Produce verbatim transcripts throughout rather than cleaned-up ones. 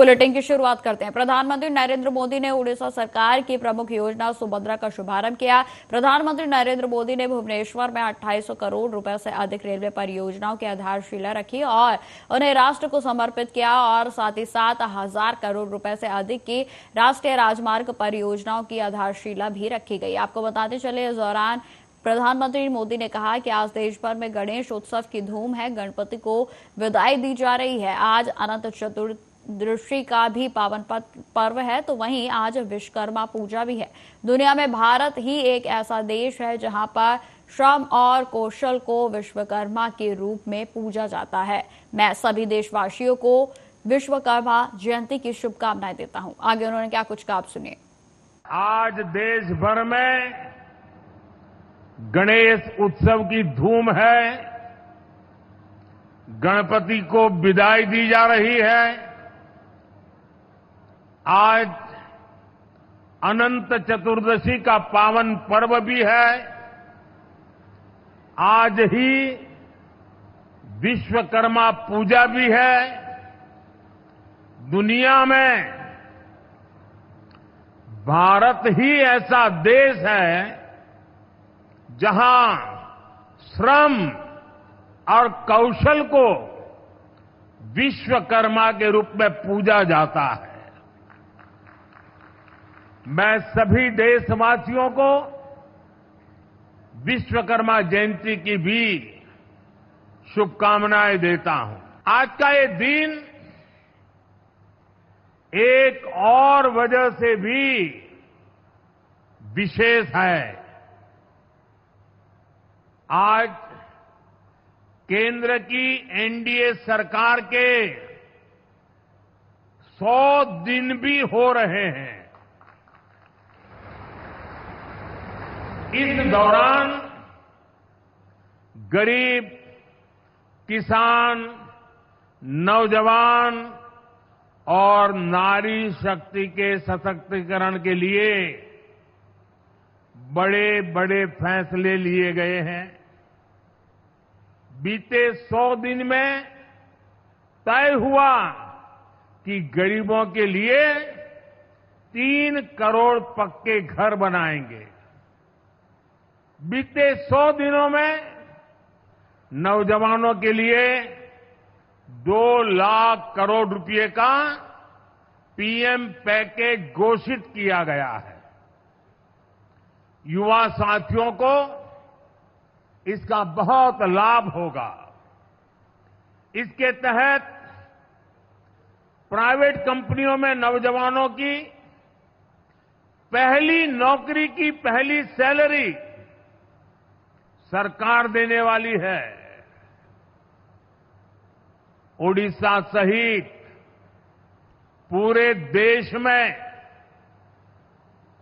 Bulletin की शुरुआत करते हैं। प्रधानमंत्री नरेंद्र मोदी ने ओडिशा सरकार की प्रमुख योजना सुभद्रा का शुभारंभ किया। प्रधानमंत्री नरेंद्र मोदी ने भुवनेश्वर में अट्ठाईस सौ करोड़ रुपए से अधिक रेलवे परियोजनाओं की आधारशिला रखी और उन्हें राष्ट्र को समर्पित किया और साथ ही साथ हजार करोड़ रुपए से अधिक की राष्ट्रीय राजमार्ग परियोजनाओं की आधारशिला भी रखी गई। आपको बताते चले, इस दौरान प्रधानमंत्री मोदी ने कहा कि आज देश भर में गणेशोत्सव की धूम है, गणपति को विदाई दी जा रही है। आज अनंत चतुर्दशी दृष्टि का भी पावन पर्व है, तो वहीं आज विश्वकर्मा पूजा भी है। दुनिया में भारत ही एक ऐसा देश है जहां पर श्रम और कौशल को विश्वकर्मा के रूप में पूजा जाता है। मैं सभी देशवासियों को विश्वकर्मा जयंती की शुभकामनाएं देता हूं। आगे उन्होंने क्या कुछ कहा, आप सुनिए। आज देश भर में गणेश उत्सव की धूम है, गणपति को विदाई दी जा रही है। आज अनंत चतुर्दशी का पावन पर्व भी है। आज ही विश्वकर्मा पूजा भी है। दुनिया में भारत ही ऐसा देश है जहां श्रम और कौशल को विश्वकर्मा के रूप में पूजा जाता है। मैं सभी देशवासियों को विश्वकर्मा जयंती की भी शुभकामनाएं देता हूं। आज का ये दिन एक और वजह से भी विशेष है। आज केंद्र की एनडीए सरकार के सौ दिन भी हो रहे हैं। इस दौरान गरीब, किसान, नौजवान और नारी शक्ति के सशक्तिकरण के लिए बड़े बड़े फैसले लिए गए हैं। बीते सौ दिन में तय हुआ कि गरीबों के लिए तीन करोड़ पक्के घर बनाएंगे। बीते सौ दिनों में नौजवानों के लिए दो लाख करोड़ रुपए का पीएम पैकेज घोषित किया गया है। युवा साथियों को इसका बहुत लाभ होगा। इसके तहत प्राइवेट कंपनियों में नौजवानों की पहली नौकरी की पहली सैलरी सरकार देने वाली है। ओडिशा सहित पूरे देश में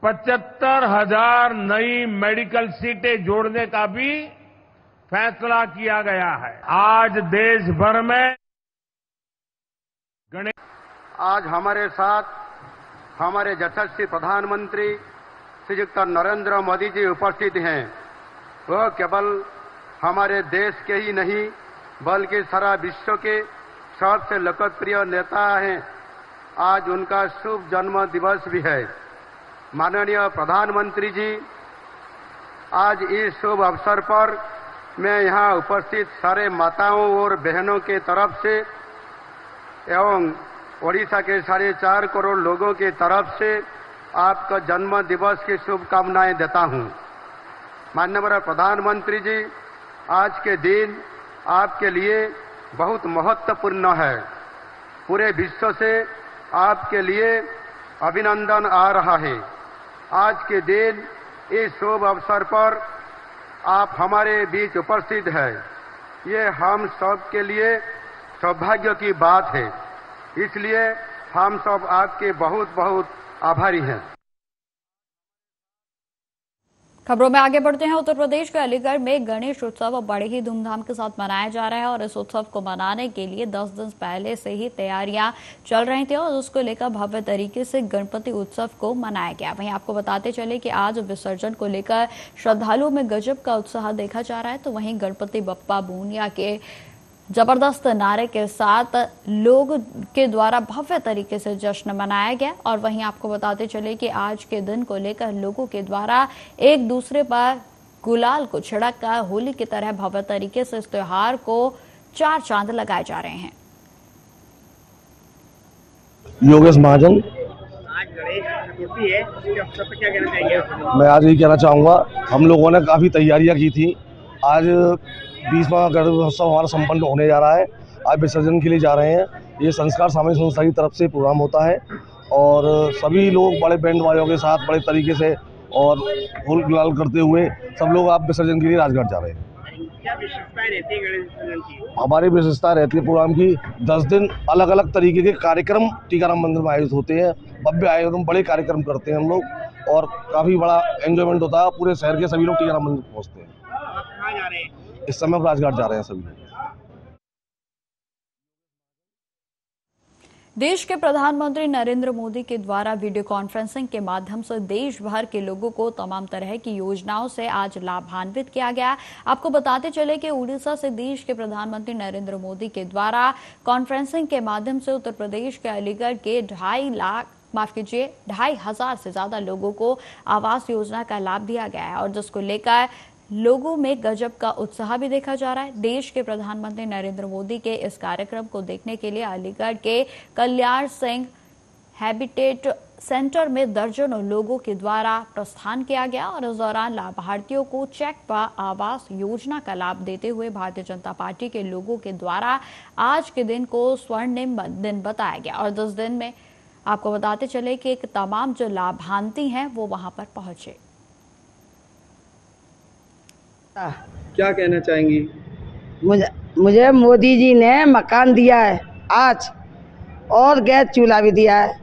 पचहत्तर हजार नई मेडिकल सीटें जोड़ने का भी फैसला किया गया है। आज देश भर में गणेश आज हमारे साथ हमारे यशस्वी प्रधानमंत्री श्रीयुक्त नरेंद्र मोदी जी उपस्थित हैं। वह केवल हमारे देश के ही नहीं बल्कि सारा विश्व के सबसे लोकप्रिय नेता हैं। आज उनका शुभ जन्म दिवस भी है। माननीय प्रधानमंत्री जी, आज इस शुभ अवसर पर मैं यहाँ उपस्थित सारे माताओं और बहनों के तरफ से एवं ओडिशा के साढ़े चार करोड़ लोगों के तरफ से आपका जन्म दिवस की शुभकामनाएं देता हूँ। माननीय प्रधानमंत्री जी, आज के दिन आपके लिए बहुत महत्वपूर्ण है। पूरे विश्व से आपके लिए अभिनंदन आ रहा है। आज के दिन इस शुभ अवसर पर आप हमारे बीच उपस्थित हैं, ये हम सब के लिए सौभाग्य की बात है। इसलिए हम सब आपके बहुत बहुत आभारी हैं। खबरों में आगे बढ़ते हैं। उत्तर प्रदेश के अलीगढ़ में गणेश उत्सव बड़े ही धूमधाम के साथ मनाया जा रहा है और इस उत्सव को मनाने के लिए दस दिन पहले से ही तैयारियां चल रही थी और उसको लेकर भव्य तरीके से गणपति उत्सव को मनाया गया। वहीं आपको बताते चले कि आज विसर्जन को लेकर श्रद्धालुओं में गजब का उत्साह देखा जा रहा है, तो वहीं गणपति बप्पा बूनिया के जबरदस्त नारे के साथ लोग के द्वारा भव्य तरीके से जश्न मनाया गया। और वहीं आपको बताते चले कि आज के दिन को लेकर लोगों के द्वारा एक दूसरे पर गुलाल को छिड़क कर होली की तरह भव्य तरीके से इस त्योहार को चार चांद लगाए जा रहे हैं। योगेश महाजन, मैं आज यही कहना चाहूँगा, हम लोगों ने काफ़ी तैयारियाँ की थी। आज बीसवां गणेशोत्सव हमारा संपन्न होने जा रहा है। आज विसर्जन के लिए जा रहे हैं। ये संस्कार सामाजिक संस्था की तरफ से प्रोग्राम होता है और सभी लोग बड़े बैंड वालों के साथ बड़े तरीके से और होल गुलाल करते हुए सब लोग आप विसर्जन के लिए राजघाट जा रहे हैं। हमारी विशेषता रहती है प्रोग्राम की, दस दिन अलग अलग तरीके के कार्यक्रम टीकाराम मंदिर में आयोजित होते हैं। भव्य आयोजन, बड़े कार्यक्रम करते हैं हम लोग और काफ़ी बड़ा एंजॉयमेंट होता है। पूरे शहर के सभी लोग टीकाराम मंदिर पहुँचते हैं। इस समय राजघाट जा रहे हैं सभी लोग। देश के प्रधानमंत्री नरेंद्र मोदी के द्वारा वीडियो कॉन्फ्रेंसिंग के माध्यम से देश भर के लोगों को तमाम तरह की योजनाओं से आज लाभान्वित किया गया। आपको बताते चले कि उड़ीसा से देश के प्रधानमंत्री नरेंद्र मोदी के द्वारा कॉन्फ्रेंसिंग के माध्यम से उत्तर प्रदेश के अलीगढ़ के ढाई लाख माफ कीजिए ढाई हजार से ज्यादा लोगों को आवास योजना का लाभ दिया गया है और जिसको लेकर लोगों में गजब का उत्साह भी देखा जा रहा है। देश के प्रधानमंत्री नरेंद्र मोदी के इस कार्यक्रम को देखने के लिए अलीगढ़ के कल्याण सिंह हैबिटेट सेंटर में दर्जनों लोगों के द्वारा प्रस्थान किया गया और इस दौरान लाभार्थियों को चेक व आवास योजना का लाभ देते हुए भारतीय जनता पार्टी के लोगों के द्वारा आज के दिन को स्वर्णिम दिन बताया गया। और दस दिन में आपको बताते चले कि एक तमाम जो लाभार्थी हैं वो वहां पर पहुंचे। क्या कहना चाहेंगी? मुझे मुझे मोदी जी ने मकान दिया है आज और गैस चूल्हा भी दिया है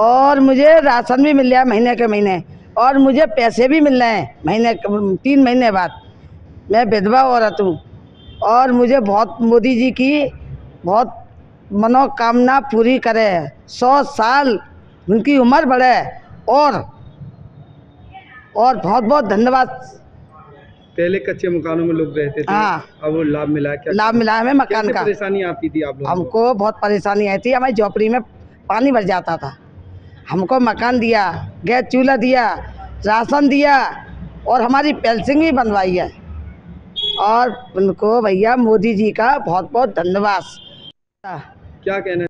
और मुझे राशन भी मिल रहा है महीने के महीने और मुझे पैसे भी मिल रहे हैं महीने तीन महीने बाद। मैं विधवा औरत हूँ और मुझे बहुत मोदी जी की बहुत मनोकामना पूरी करे, सौ साल उनकी उम्र बढ़े और, और बहुत बहुत धन्यवाद। पहले कच्चे मकानों में लोग रहते थे, अब वो लाभ मिला। क्या लाभ मिला हमें मकान का? परेशानी आती थी आप लोगों को? हमको बहुत परेशानी आई थी, हमारी झोपड़ी में पानी भर जाता था। हमको मकान दिया, गैस चूल्हा दिया, राशन दिया और हमारी पेंशन भी बनवाई है और उनको भैया मोदी जी का बहुत बहुत धन्यवाद। क्या कहना?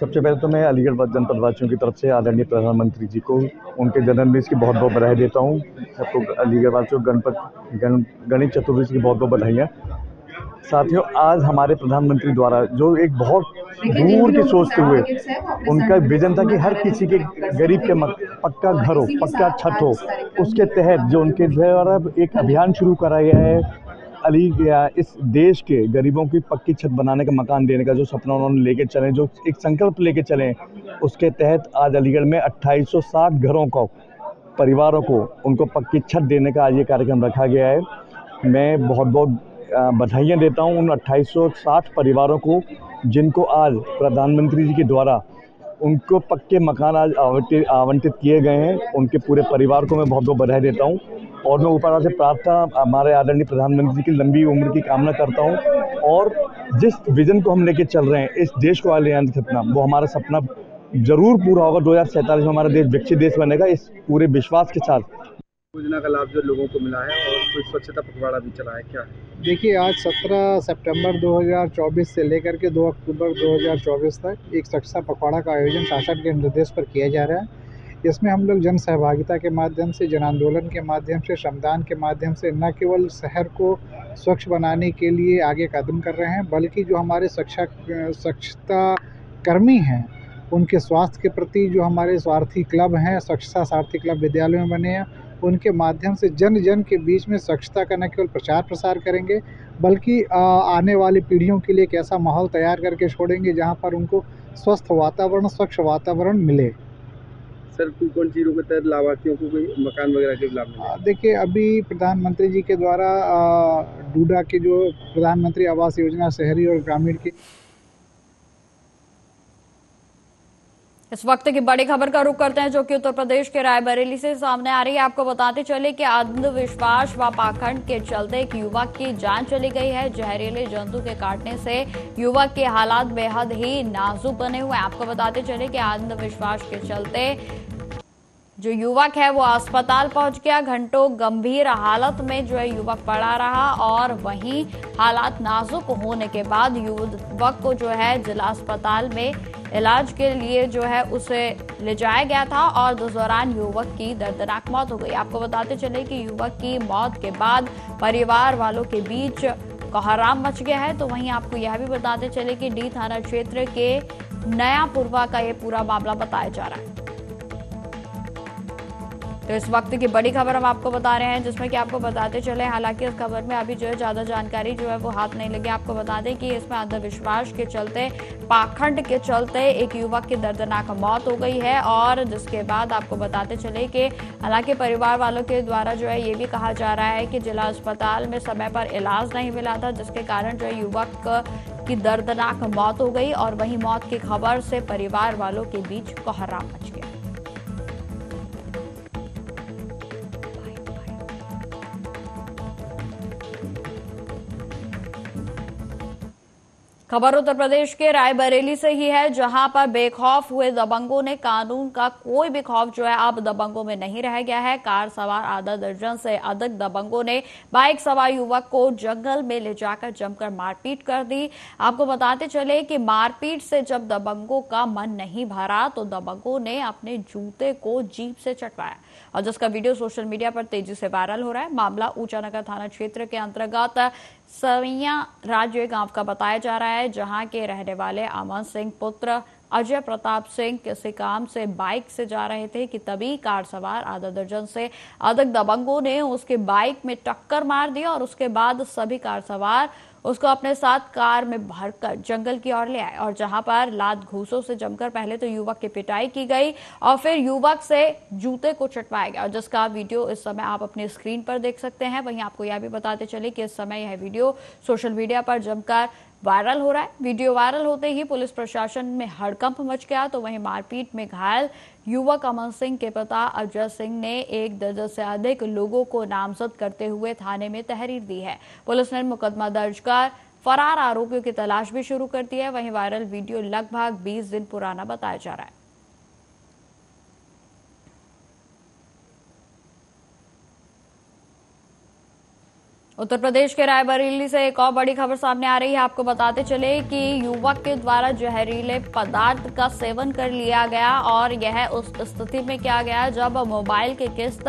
सबसे पहले तो मैं अलीगढ़ जनपद वासियों की तरफ से आदरणीय प्रधानमंत्री जी को उनके जन्मदिन की बहुत बहुत बधाई देता हूँ। सबको अलीगढ़ वासियों गणपत गण गणेश चतुर्दशी की बहुत बहुत बधाइयाँ। साथियों, आज हमारे प्रधानमंत्री द्वारा जो एक बहुत दूर की सोचते हुए उनका विजन था कि हर किसी के गरीब के पक्का घर हो, पक्का छत हो, उसके तहत जो उनके द्वारा एक अभियान शुरू करा गया है अली इस देश के गरीबों की पक्की छत बनाने का, मकान देने का जो सपना उन्होंने लेके चले, जो एक संकल्प लेके चले, उसके तहत आज अलीगढ़ में अट्ठाईस सौ साठ घरों को, परिवारों को उनको पक्की छत देने का आज ये कार्यक्रम रखा गया है। मैं बहुत बहुत बधाइयाँ देता हूँ उन अट्ठाईस सौ साठ परिवारों को जिनको आज प्रधानमंत्री जी के द्वारा उनको पक्के मकान आज आवंटित आवंटित किए गए हैं। उनके पूरे परिवार को मैं बहुत बहुत बधाई देता हूँ और मैं ऊपर से प्रार्थना हमारे आदरणीय प्रधानमंत्री जी की लंबी उम्र की कामना करता हूं। और जिस विज़न को हम लेके चल रहे हैं इस देश को आगे लेने का सपना, वो हमारा सपना जरूर पूरा होगा। दो हज़ार सैंतालीस में हमारा देश विकसित देश बनेगा, इस पूरे विश्वास के साथ। योजना का लाभ जो लोगों को मिला है और कोई स्वच्छता पखवाड़ा भी चला है क्या? देखिए, आज सत्रह सितंबर दो हज़ार चौबीस से लेकर के दो अक्टूबर दो हज़ार चौबीस तक एक स्वच्छता पखवाड़ा का आयोजन शासन के निर्देश पर किया जा रहा है। इसमें हम लोग जन सहभागिता के माध्यम से, जन आंदोलन के माध्यम से, श्रमदान के माध्यम से न केवल शहर को स्वच्छ बनाने के लिए आगे कदम कर रहे हैं बल्कि जो हमारे स्वच्छता स्वच्छता कर्मी हैं उनके स्वास्थ्य के प्रति, जो हमारे स्वार्थी क्लब हैं, स्वच्छता सार्थी क्लब विद्यालय में बने हैं, उनके माध्यम से जन जन के बीच में स्वच्छता का न केवल प्रचार प्रसार करेंगे बल्कि आने वाली पीढ़ियों के लिए एक ऐसा माहौल तैयार करके छोड़ेंगे जहाँ पर उनको स्वस्थ वातावरण, स्वच्छ वातावरण मिले। सर, टू पॉइंट जीरो के तहत लाभार्थियों को कोई मकान वगैरह के लाभ मिला? देखिए, अभी प्रधानमंत्री जी के द्वारा डूडा के जो प्रधानमंत्री आवास योजना शहरी और ग्रामीण की इस वक्त की बड़ी खबर का रुख करते हैं जो कि उत्तर प्रदेश के रायबरेली से सामने आ रही है। आपको बताते चले कि अंधविश्वास व पाखंड के चलते एक युवक की जान चली गई है। जहरीले जंतु के काटने से युवक के हालात बेहद ही नाजुक बने हुए हैं। आपको बताते चले कि अंधविश्वास के चलते जो युवक है वो अस्पताल पहुंच गया। घंटों गंभीर हालत में जो है युवक पड़ा रहा और वहीं हालात नाजुक होने के बाद युवक को जो है जिला अस्पताल में इलाज के लिए जो है उसे ले जाया गया था और उस दौरान युवक की दर्दनाक मौत हो गई। आपको बताते चले कि युवक की मौत के बाद परिवार वालों के बीच कोहराम मच गया है। तो वहीं आपको यह भी बताते चले कि डी थाना क्षेत्र के नयापुरवा का ये पूरा मामला बताया जा रहा है। तो इस वक्त की बड़ी खबर हम आपको बता रहे हैं जिसमें कि आपको बताते चले, हालांकि इस खबर में अभी जो है ज्यादा जानकारी जो है वो हाथ नहीं लगी। आपको बता दें कि इसमें अंधविश्वास के चलते, पाखंड के चलते एक युवक की दर्दनाक मौत हो गई है और जिसके बाद आपको बताते चले कि हालांकि परिवार वालों के द्वारा जो है ये भी कहा जा रहा है कि जिला अस्पताल में समय पर इलाज नहीं मिला था जिसके कारण जो है युवक की दर्दनाक मौत हो गई और वहीं मौत की खबर से परिवार वालों के बीच कोहराम मच गया। खबर उत्तर प्रदेश के रायबरेली से ही है जहां पर बेखौफ हुए दबंगों ने कानून का कोई भी खौफ जो है अब दबंगों में नहीं रह गया है। कार सवार आधा दर्जन से अधिक दबंगों ने बाइक सवार युवक को जंगल में ले जाकर जमकर मारपीट कर दी। आपको बताते चले कि मारपीट से जब दबंगों का मन नहीं भरा तो दबंगों ने अपने जूते को जीप से चटवाया और जिसका वीडियो सोशल मीडिया पर तेजी से वायरल हो रहा है। मामला ऊंचा नगर थाना क्षेत्र के अंतर्गत सवैया राज्य गांव का बताया जा रहा है जहां के रहने वाले अमन सिंह पुत्र अजय प्रताप सिंह किसी काम से बाइक से जा रहे थे कि तभी कार सवार आधा दर्जन से अधिक दबंगों ने उसके बाइक में टक्कर मार दी और उसके बाद सभी कार सवार उसको अपने साथ कार में भरकर जंगल की ओर ले आए और जहां पर लात घूसों से जमकर पहले तो युवक की पिटाई की गई और फिर युवक से जूते को चटवाया गया और जिसका वीडियो इस समय आप अपने स्क्रीन पर देख सकते हैं। वहीं आपको यह भी बताते चले कि इस समय यह वीडियो सोशल मीडिया पर जमकर वायरल हो रहा है। वीडियो वायरल होते ही पुलिस प्रशासन में हड़कंप मच गया। तो वहीं मारपीट में घायल युवक अमन सिंह के पिता अजय सिंह ने एक दर्जन से अधिक लोगों को नामजद करते हुए थाने में तहरीर दी है। पुलिस ने मुकदमा दर्ज कर फरार आरोपियों की तलाश भी शुरू कर दी है। वहीं वायरल वीडियो लगभग बीस दिन पुराना बताया जा रहा है। उत्तर प्रदेश के रायबरेली से एक और बड़ी खबर सामने आ रही है। आपको बताते चले कि युवक के द्वारा जहरीले पदार्थ का सेवन कर लिया गया और यह उस स्थिति में किया गया जब मोबाइल की किस्त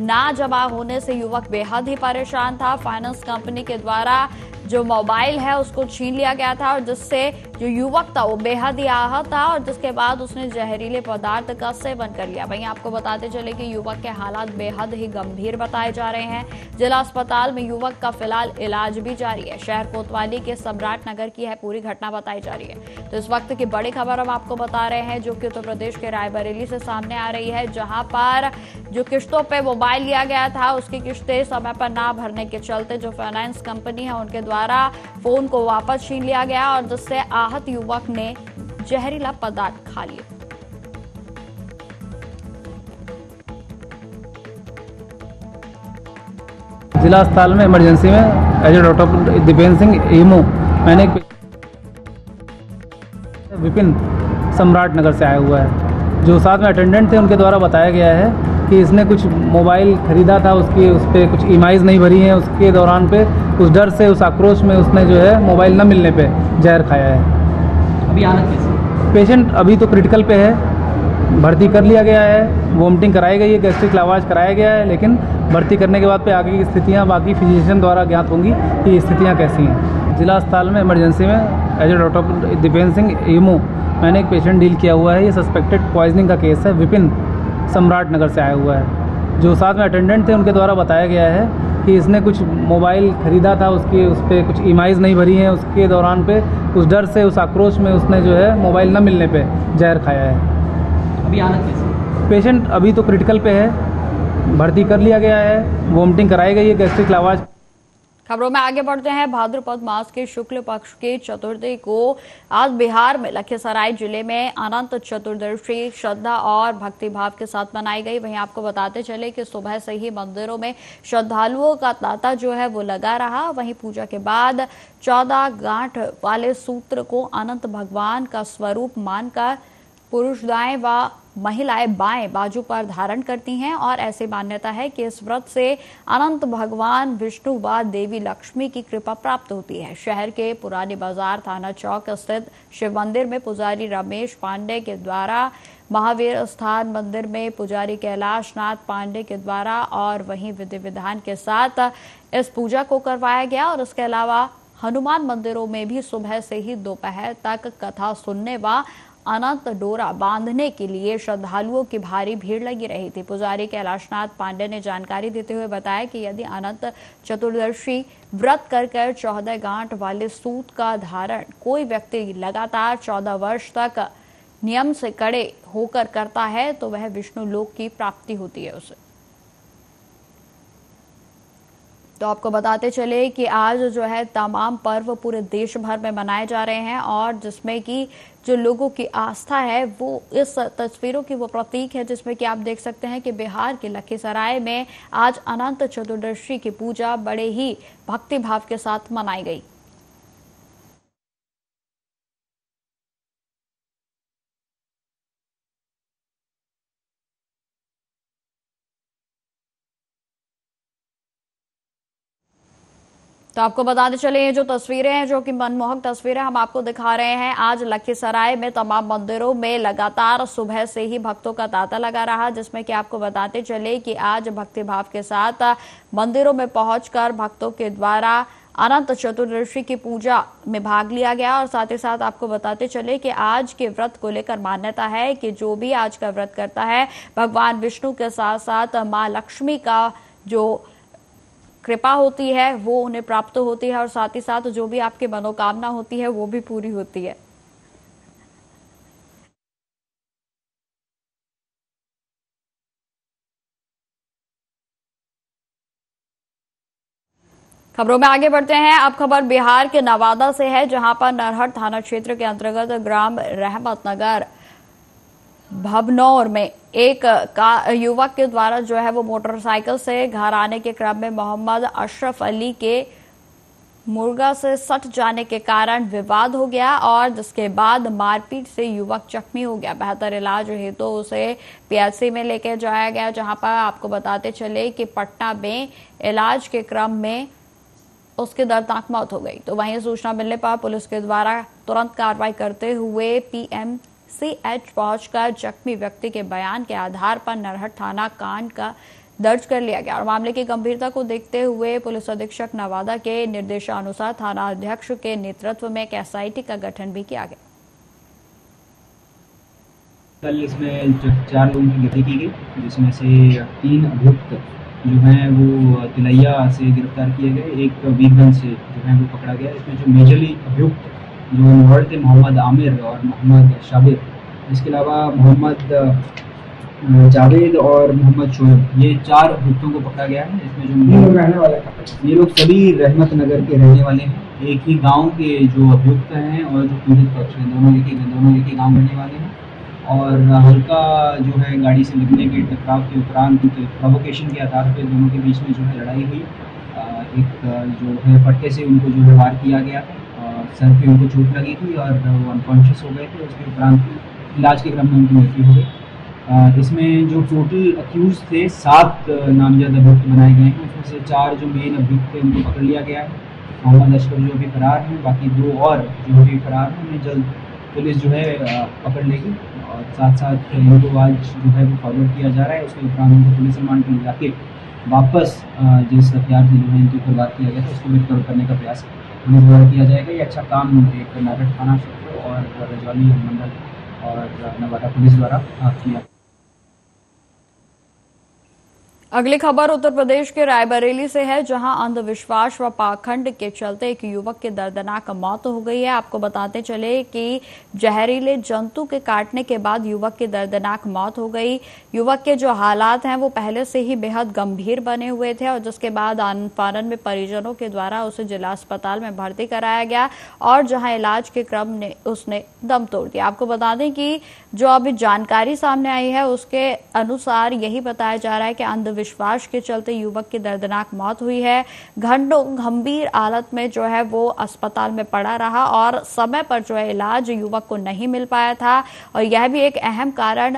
ना जमा होने से युवक बेहद ही परेशान था। फाइनेंस कंपनी के द्वारा जो मोबाइल है उसको छीन लिया गया था और जिससे जो युवक था वो बेहद ही आहत था और जिसके बाद उसने जहरीले पदार्थ का सेवन कर लिया। वहीं आपको बताते चले कि युवक के हालात बेहद ही गंभीर बताए जा रहे हैं। जिला अस्पताल में युवक का फिलहाल इलाज भी जारी है। शहर कोतवाली के सम्राट नगर की है पूरी घटना बताई जा रही है। तो इस वक्त की बड़ी खबर हम आपको बता रहे हैं जो कि उत्तर प्रदेश के रायबरेली से सामने आ रही है जहां पर जो किश्तों पर मोबाइल लिया गया था उसकी किश्तें समय पर ना भरने के चलते जो फाइनेंस कंपनी है उनके द्वारा फोन को वापस छीन लिया गया और जिससे आहत युवक ने जहरीला पदार्थ खा लिया। जिला अस्पताल में इमरजेंसी में अजय डॉक्टर दिपेंद्र सिंह एमओ मैंने विपिन सम्राट नगर से आया हुआ है जो साथ में अटेंडेंट थे उनके द्वारा बताया गया है कि इसने कुछ मोबाइल खरीदा था उसकी उस पर कुछ ईमाइज नहीं भरी है। उसके दौरान पे उस डर से उस आक्रोश में उसने जो है मोबाइल न मिलने पे जहर खाया है। अभी हालत कैसी? पेशेंट अभी तो क्रिटिकल पे है, भर्ती कर लिया गया है, वोमिटिंग कराई गई है, गैस्ट्रिक लावाज कराया गया है, लेकिन भर्ती करने के बाद पे आगे की स्थितियाँ बाकी फिजिशियन द्वारा ज्ञात होंगी कि स्थितियाँ कैसी हैं। जिला अस्पताल में इमरजेंसी में as a doctor Dipendra Singh MO मैंने एक पेशेंट डील किया हुआ है। ये सस्पेक्टेड पॉइजनिंग का केस है, विपिन सम्राट नगर से आया हुआ है जो साथ में अटेंडेंट थे उनके द्वारा बताया गया है कि इसने कुछ मोबाइल खरीदा था उसकी उस पर कुछ ईमाइज नहीं भरी है। उसके दौरान पे उस डर से उस आक्रोश में उसने जो है मोबाइल न मिलने पे जहर खाया है। अभी हालत कैसी? पेशेंट अभी तो क्रिटिकल पे है, भर्ती कर लिया गया है, वोमिटिंग कराई गई है, गैस्ट्रिक लावाज। खबरों में आगे बढ़ते हैं। भाद्रपद मास के शुक्ल पक्ष की चतुर्थी को आज बिहार में लखीसराय जिले में अनंत चतुर्दशी श्रद्धा और भक्तिभाव के साथ मनाई गई। वहीं आपको बताते चले कि सुबह से ही मंदिरों में श्रद्धालुओं का तांता जो है वो लगा रहा। वहीं पूजा के बाद चौदह गांठ वाले सूत्र को अनंत भगवान का स्वरूप मानकर पुरुष दाएं व महिलाएं बाएं बाजू पर धारण करती हैं और ऐसे मान्यता है कि इस व्रत से अनंत भगवान विष्णु व देवी लक्ष्मी की कृपा प्राप्त होती है। शहर के पुराने बाजार थाना चौक स्थित शिव मंदिर में पुजारी रमेश पांडे के द्वारा, महावीर स्थान मंदिर में पुजारी कैलाशनाथ पांडे के द्वारा और वहीं विधि विधान के साथ इस पूजा को करवाया गया। और इसके अलावा हनुमान मंदिरों में भी सुबह से ही दोपहर तक कथा सुनने व अनंत डोरा बांधने के लिए श्रद्धालुओं की भारी भीड़ लगी रही थी। पुजारी कैलाशनाथ पांडे ने जानकारी देते हुए बताया कि यदि अनंत चतुर्दशी व्रत कर कर चौदह गांठ वाले सूत का धारण कोई व्यक्ति लगातार चौदह वर्ष तक नियम से कड़े होकर करता है तो वह विष्णु लोक की प्राप्ति होती है उसे। तो आपको बताते चले कि आज जो है तमाम पर्व पूरे देश भर में मनाए जा रहे हैं और जिसमें कि जो लोगों की आस्था है वो इस तस्वीरों की वो प्रतीक है, जिसमें कि आप देख सकते हैं कि बिहार के लखीसराय में आज अनंत चतुर्दशी की पूजा बड़े ही भक्तिभाव के साथ मनाई गई। तो आपको बताते चले ये जो तस्वीरें हैं जो कि मनमोहक तस्वीरें हम आपको दिखा रहे हैं। आज लखीसराय में तमाम मंदिरों में लगातार सुबह से ही भक्तों का तांता लगा रहा, जिसमें कि आपको बताते चले कि आज भक्तिभाव के साथ मंदिरों में पहुंचकर भक्तों के द्वारा अनंत चतुर्दशी की पूजा में भाग लिया गया। और साथ ही साथ आपको बताते चले कि आज के व्रत को लेकर मान्यता है कि जो भी आज का व्रत करता है भगवान विष्णु के साथ साथ माँ लक्ष्मी का जो कृपा होती है वो उन्हें प्राप्त होती है और साथ ही साथ जो भी आपकी मनोकामना होती है वो भी पूरी होती है। खबरों में आगे बढ़ते हैं। अब खबर बिहार के नवादा से है, जहां पर नरहट थाना क्षेत्र के अंतर्गत ग्राम रहमतनगर भवनौर में एक का युवक के द्वारा जो है वो मोटरसाइकिल से घर आने के क्रम में मोहम्मद अशरफ अली के मुर्गा से सट जाने के कारण विवाद हो गया और जिसके बाद मारपीट से युवक जख्मी हो गया। बेहतर इलाज हेतु तो उसे पीएचसी में लेकर जाया गया, जहां पर आपको बताते चले कि पटना में इलाज के क्रम में उसकी दर्दनाक मौत हो गई। तो वहीं सूचना मिलने पर पुलिस के द्वारा तुरंत कार्रवाई करते हुए पीएम सीएच पहुंचकर जख्मी व्यक्ति के बयान के आधार पर नरहट थाना कांड का दर्ज कर लिया गया। और मामले की गंभीरता को देखते हुए पुलिस अधीक्षक नवादा के निर्देशानुसार थाना अध्यक्ष के नेतृत्व में एक एसआईटी का गठन भी किया गया। कल इसमें चार लोगों की गिरफ्तारी की गई, जिसमें से तीन अभियुक्त जो है वो तिलैया से गिरफ्तार किए गए, एक वीरगंज से जो है वो पकड़ा गया। इसमें जो मेजरली अभियुक्त जो इन्वॉल्व थे मोहम्मद आमिर और मोहम्मद शाबेद, इसके अलावा मोहम्मद जाविद और मोहम्मद शोहेब, ये चार अभियुक्तों को पकड़ा गया है। इसमें जो ये लोग रहने वाले हैं, ये लोग सभी रहमतनगर के रहने वाले हैं। एक ही गांव के जो अभियुक्त हैं और जो पीड़ित पक्ष हैं, दोनों एक ही दोनों एक ही गाँव रहने वाले हैं। और हल्का जो है गाड़ी से लगने के टकराव के उपरांत प्रोवोकेशन के आधार पर दोनों के बीच में जो है लड़ाई हुई। एक जो है पट्टे से उनको जो है वार किया गया, सर पे उनको चोट लगी थी और वो अनकॉन्शियस हो गए थे। उसके उपरांत इलाज के क्रम में उनकी मृत्यु हो गई। इसमें जो टोटल अक्यूज थे, सात नामजद अभियुक्त बनाए गए हैं। उसमें से चार जो मेन अभियुक्त थे उनको पकड़ लिया गया है। मोहम्मद अश्कर जो भी फरार हैं, बाकी दो और जो भी फरार हैं उन्हें जल्द पुलिस जो है पकड़ लेगी। और साथ साथ इनको आज जो है वो फॉरवर्ड किया जा रहा है। उसके उपरांत उनको पुलिस रिमांड पर जाके वापस जिस हथियार से जो है इनको बर्बाद किया गया था उसको रिकवर करने का प्रयास पुलिस द्वारा किया जाएगा। ये अच्छा काम एक नागरिक थाना क्षेत्र और रजौली मंडल और नवादा पुलिस द्वारा किया। अगली खबर उत्तर प्रदेश के रायबरेली से है, जहां अंधविश्वास व पाखंड के चलते एक युवक की दर्दनाक मौत हो गई है। आपको बताते चले कि जहरीले जंतु के काटने के बाद युवक की दर्दनाक मौत हो गई। युवक के जो हालात हैं वो पहले से ही बेहद गंभीर बने हुए थे और जिसके बाद आनन फानन में परिजनों के द्वारा उसे जिला अस्पताल में भर्ती कराया गया और जहाँ इलाज के क्रम ने उसने दम तोड़ दिया। आपको बता दें कि जो अभी जानकारी सामने आई है उसके अनुसार यही बताया जा रहा है कि अंधविश्वास विश्वास के चलते युवक की दर्दनाक मौत हुई है। घंटों गंभीर हालत में जो है वो अस्पताल में पड़ा रहा और समय पर जो है इलाज युवक को नहीं मिल पाया था और यह भी एक अहम कारण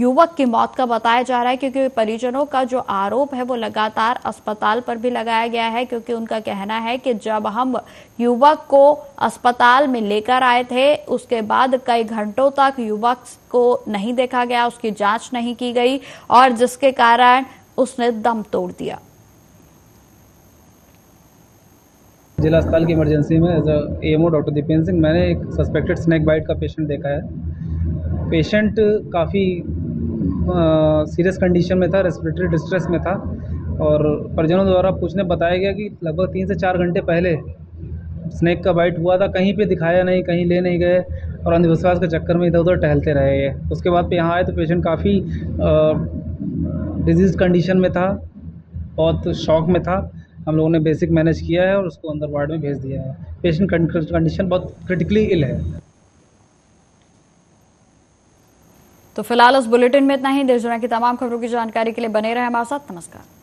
युवक की मौत का बताया जा रहा है, क्योंकि परिजनों का जो आरोप है वो लगातार अस्पताल पर भी लगाया गया है, क्योंकि उनका कहना है कि जब हम युवक को अस्पताल में लेकर आए थे उसके बाद कई घंटों तक युवक को नहीं देखा गया, उसकी जांच नहीं की गई और जिसके कारण उसने दम तोड़ दिया। जिला अस्पताल की इमरजेंसी में as a M O doctor Dipendra Singh, मैंने एक सस्पेक्टेड स्नैक बाइट का पेशेंट देखा है। पेशेंट काफ़ी सीरियस कंडीशन में था, रेस्पिरेटरी डिस्ट्रेस में था और परिजनों द्वारा पूछने बताया गया कि लगभग तीन से चार घंटे पहले स्नैक का बाइट हुआ था। कहीं पे दिखाया नहीं, कहीं ले नहीं गए और अंधविश्वास के चक्कर में इधर उधर टहलते रहे। उसके बाद पे यहाँ आए तो पेशेंट काफ़ी डिजीज कंडीशन में था, बहुत शॉक में था। हम लोगों ने बेसिक मैनेज किया है और उसको अंदर वार्ड में भेज दिया है। पेशेंट कंडीशन बहुत क्रिटिकली इल है। तो फिलहाल इस बुलेटिन में इतना ही। देश दुनिया की तमाम खबरों की जानकारी के लिए बने रहे हमारे साथ। नमस्कार।